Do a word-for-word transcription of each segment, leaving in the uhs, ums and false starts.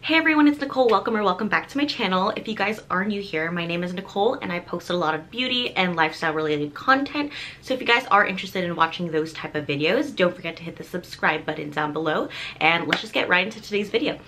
Hey everyone, it's Nicole. Welcome or welcome back to my channel. If you guys are new here, my name is Nicole and I posted a lot of beauty and lifestyle related content. So if you guys are interested in watching those type of videos, don't forget to hit the subscribe button down below and let's just get right into today's video.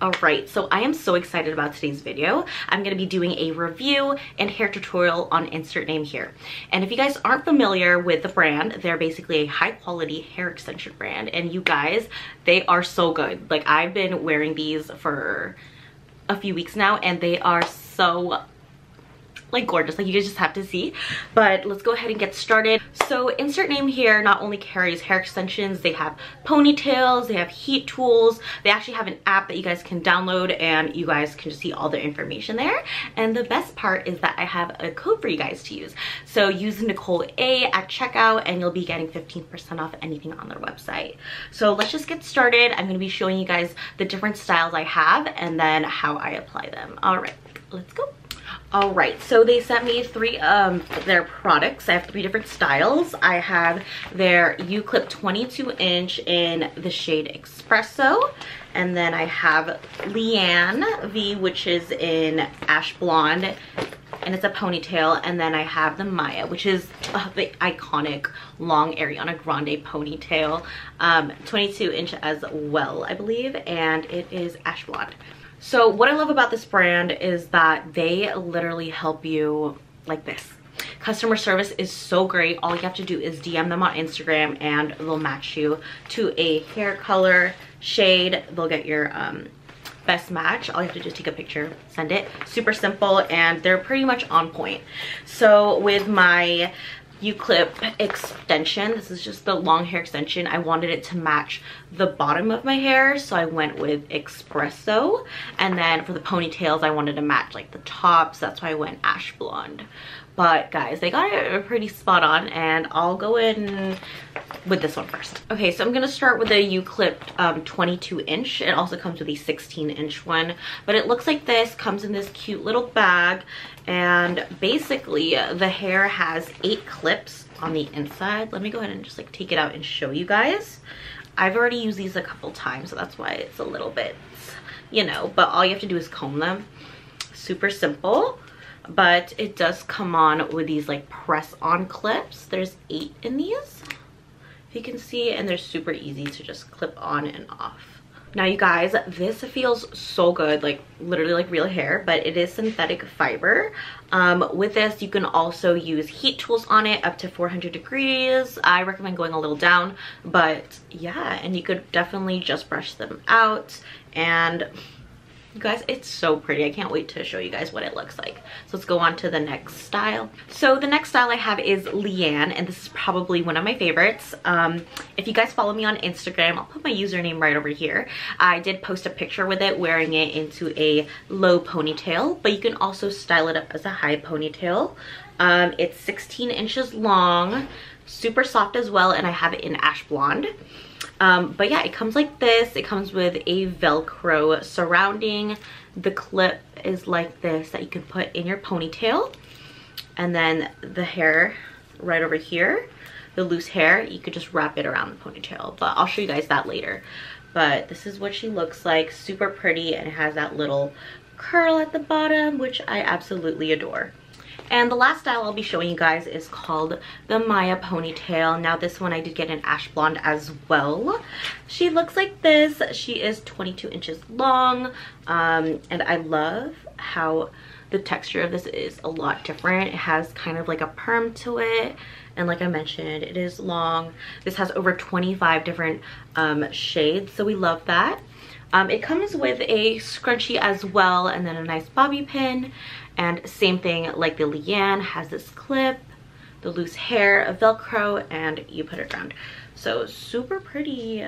Alright, so I am so excited about today's video. I'm gonna be doing a review and hair tutorial on Insert Name Here. And if you guys aren't familiar with the brand, they're basically a high quality hair extension brand. And you guys, they are so good. Like, I've been wearing these for a few weeks now and they are so like gorgeous. Like, you guys just have to see. But let's go ahead and get started. So Insert Name Here not only carries hair extensions, they have ponytails, they have heat tools, they actually have an app that you guys can download and you guys can just see all the information there. And the best part is that I have a code for you guys to use. So use NicoleA at checkout and you'll be getting fifteen percent off anything on their website. So let's just get started. I'm gonna be showing you guys the different styles I have and then how I apply them. All right, let's go. All right, so they sent me three of um, their products. I have three different styles. I have their U-Clip twenty-two inch in the shade Espresso. And then I have Liane V, which is in Ash Blonde, and it's a ponytail. And then I have the Miya, which is uh, the iconic long Ariana Grande ponytail, um, twenty-two inch as well, I believe, and it is Ash Blonde. So what I love about this brand is that they literally help you like this. Customer service is so great. All you have to do is D M them on Instagram and they'll match you to a hair color, shade. They'll get your um, best match. All you have to do is take a picture, send it. Super simple, and they're pretty much on point. So with my U-Clip extension, this is just the long hair extension, I wanted it to match the bottom of my hair, so I went with Espresso. And then for the ponytails, I wanted to match like the tops, so that's why I went Ash Blonde. But guys, they got it pretty spot on, and I'll go in with this one first. Okay, so I'm gonna start with the U-Clip um, twenty-two inch. It also comes with a sixteen inch one, but it looks like this, comes in this cute little bag, and basically the hair has eight clips on the inside. Let me go ahead and just like take it out and show you guys. I've already used these a couple times, so that's why it's a little bit, you know, but all you have to do is comb them. Super simple. But it does come on with these like press on clips. There's eight in these, if you can see, and they're super easy to just clip on and off. Now you guys, this feels so good, like literally like real hair, but it is synthetic fiber. Um, with this, you can also use heat tools on it up to four hundred degrees. I recommend going a little down, but yeah, and you could definitely just brush them out. And you guys, it's so pretty. I can't wait to show you guys what it looks like. So let's go on to the next style. So the next style I have is Liane, and this is probably one of my favorites. Um, if you guys follow me on Instagram, I'll put my username right over here. I did post a picture with it, wearing it into a low ponytail, but you can also style it up as a high ponytail. Um, it's sixteen inches long, super soft as well, and I have it in Ash Blonde. Um, but yeah, it comes like this. It comes with a Velcro surrounding. The clip is like this that you can put in your ponytail. And then the hair right over here, the loose hair, you could just wrap it around the ponytail. But I'll show you guys that later. But this is what she looks like. Super pretty, and it has that little curl at the bottom, which I absolutely adore. And the last style I'll be showing you guys is called the Miya Ponytail. Now this one I did get in Ash Blonde as well. She looks like this. She is twenty-two inches long. Um, and I love how the texture of this is a lot different. It has kind of like a perm to it. And like I mentioned, it is long. This has over twenty-five different um, shades, so we love that. Um, it comes with a scrunchie as well, and then a nice bobby pin. And same thing like the Liane, has this clip, the loose hair, a Velcro, and you put it around. So super pretty.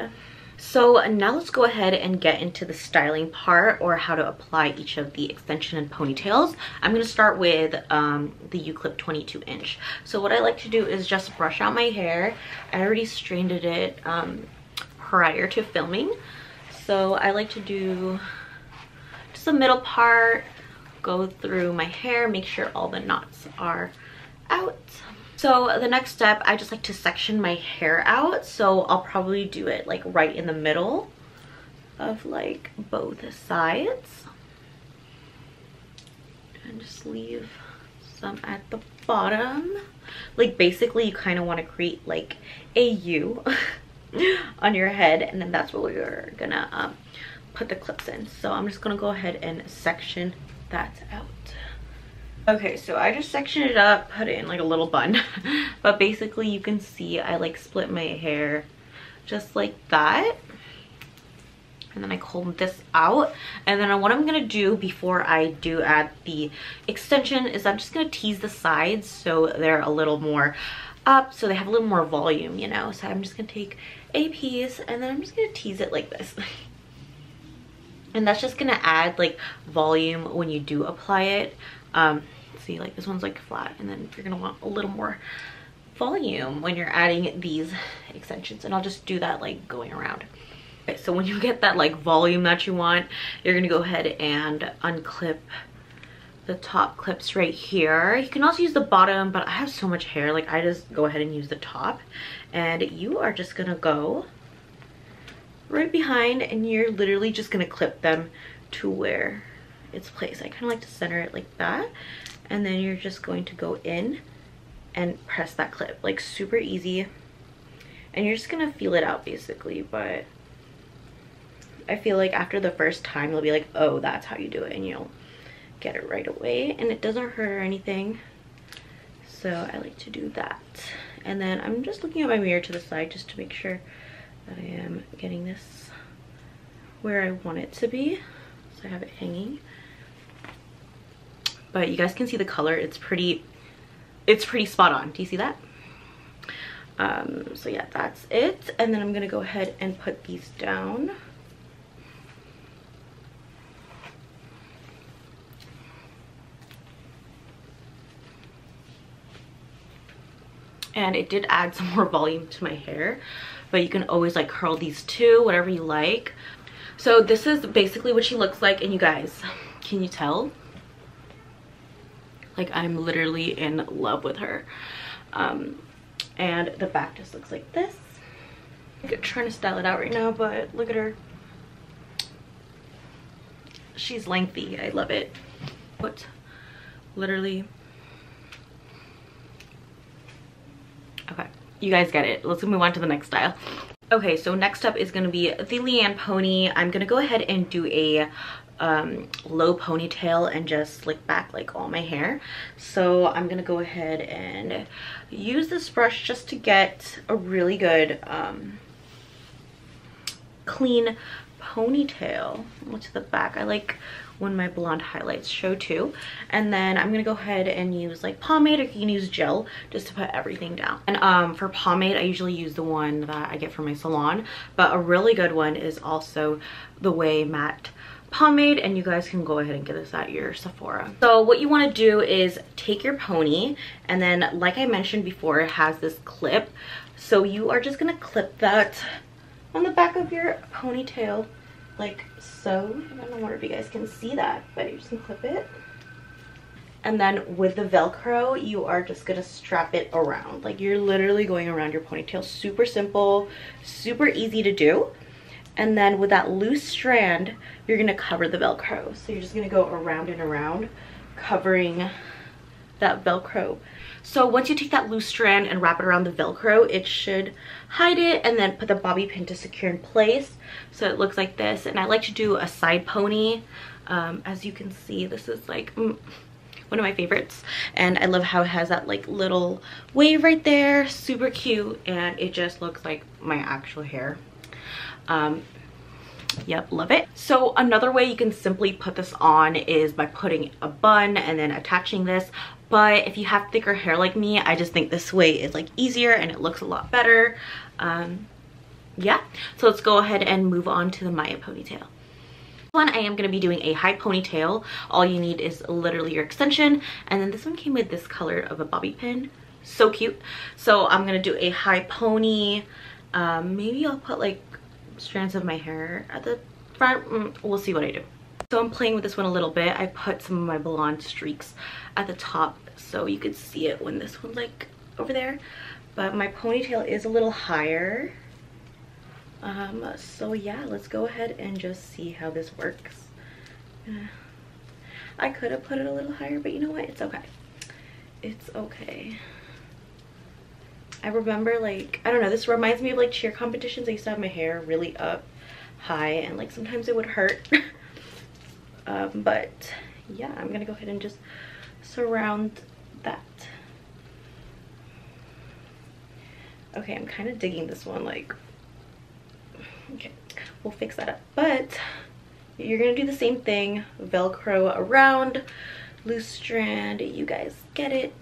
So now let's go ahead and get into the styling part, or how to apply each of the extension and ponytails. I'm going to start with um, the U-Clip twenty-two inch. So what I like to do is just brush out my hair. I already straightened it um, prior to filming. So I like to do just the middle part, go through my hair, make sure all the knots are out. So the next step, I just like to section my hair out, so I'll probably do it like right in the middle of like both sides and just leave some at the bottom. Like basically you kind of want to create like a U on your head, and then that's what we're gonna um, put the clips in. So I'm just gonna go ahead and section that out. Okay, so I just sectioned it up, put it in like a little bun. But basically you can see I like split my hair just like that. And then I combed this out. And then what I'm gonna do before I do add the extension is I'm just gonna tease the sides so they're a little more up, so they have a little more volume, you know? So I'm just gonna take a piece and then I'm just gonna tease it like this. And that's just gonna add like volume when you do apply it. Um, see, like this one's like flat, and then you're gonna want a little more volume when you're adding these extensions. And I'll just do that like going around. Okay, so when you get that like volume that you want, you're gonna go ahead and unclip the top clips right here. You can also use the bottom, but I have so much hair, like I just go ahead and use the top. And you are just gonna go right behind, and you're literally just gonna clip them to where its place. I kind of like to center it like that, and then you're just going to go in and press that clip, like super easy, and you're just gonna feel it out basically. But I feel like after the first time you'll be like, oh, that's how you do it, and you'll get it right away, and it doesn't hurt or anything. So I like to do that. And then I'm just looking at my mirror to the side just to make sure that I am getting this where I want it to be. So I have it hanging. But you guys can see the color, it's pretty it's pretty spot on. Do you see that? Um, so yeah, that's it. And then I'm gonna go ahead and put these down. And it did add some more volume to my hair, but you can always like curl these too, whatever you like. So this is basically what she looks like, and you guys, can you tell? Like I'm literally in love with her. Um, and the back just looks like this. I'm trying to style it out right now, but look at her. She's lengthy, I love it. But literally, okay, you guys get it. Let's move on to the next style. Okay, so next up is gonna be the Liane pony. I'm gonna go ahead and do a um, low ponytail and just slick back like all my hair. So I'm gonna go ahead and use this brush just to get a really good um, clean ponytail to the back. I like when my blonde highlights show too. And then I'm gonna go ahead and use like pomade, or you can use gel just to put everything down. And um, for pomade, I usually use the one that I get from my salon, but a really good one is also the Way Matte pomade, and you guys can go ahead and get this at your Sephora. So what you want to do is take your pony, and then like I mentioned before, it has this clip, so you are just gonna clip that on the back of your ponytail like so. I don't know if you guys can see that, but you just can clip it. And then with the Velcro, you are just gonna strap it around. Like you're literally going around your ponytail. Super simple, super easy to do. And then with that loose strand, you're gonna cover the Velcro. So you're just gonna go around and around, covering that Velcro. So once you take that loose strand and wrap it around the Velcro, it should hide it, and then put the bobby pin to secure in place. So it looks like this. And I like to do a side pony. Um, as you can see, this is like mm, one of my favorites. And I love how it has that like little wave right there. Super cute. And it just looks like my actual hair. Um, Yep, love it. So another way you can simply put this on is by putting a bun and then attaching this. But if you have thicker hair like me, I just think this way is like easier and it looks a lot better. Um, yeah, so let's go ahead and move on to the Miya ponytail. One, I am going to be doing a high ponytail. All you need is literally your extension. And then this one came with this color of a bobby pin. So cute. So I'm going to do a high pony. Um, maybe I'll put like strands of my hair at the front. We'll see what I do. So I'm playing with this one a little bit. I put some of my blonde streaks at the top so you could see it when this one like over there, but my ponytail is a little higher. Um, so yeah, let's go ahead and just see how this works. Uh, I could have put it a little higher, but you know what? It's okay. It's okay. I remember, like, I don't know, this reminds me of like cheer competitions. I used to have my hair really up high and like sometimes it would hurt. um, but yeah, I'm gonna go ahead and just surround that. Okay, I'm kind of digging this one, like, okay, we'll fix that up. But you're gonna do the same thing, Velcro around, loose strand, you guys get it.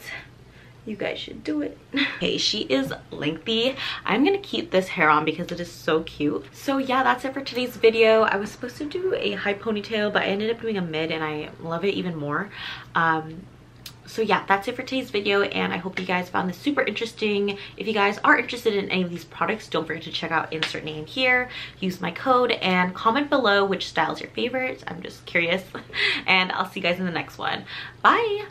You guys should do it. Okay, she is lengthy. I'm gonna keep this hair on because it is so cute. So yeah, that's it for today's video. I was supposed to do a high ponytail, but I ended up doing a mid and I love it even more. Um, so yeah, that's it for today's video and I hope you guys found this super interesting. If you guys are interested in any of these products, don't forget to check out insert name here, use my code, and comment below which styles your favorites. I'm just curious. And I'll see you guys in the next one. Bye!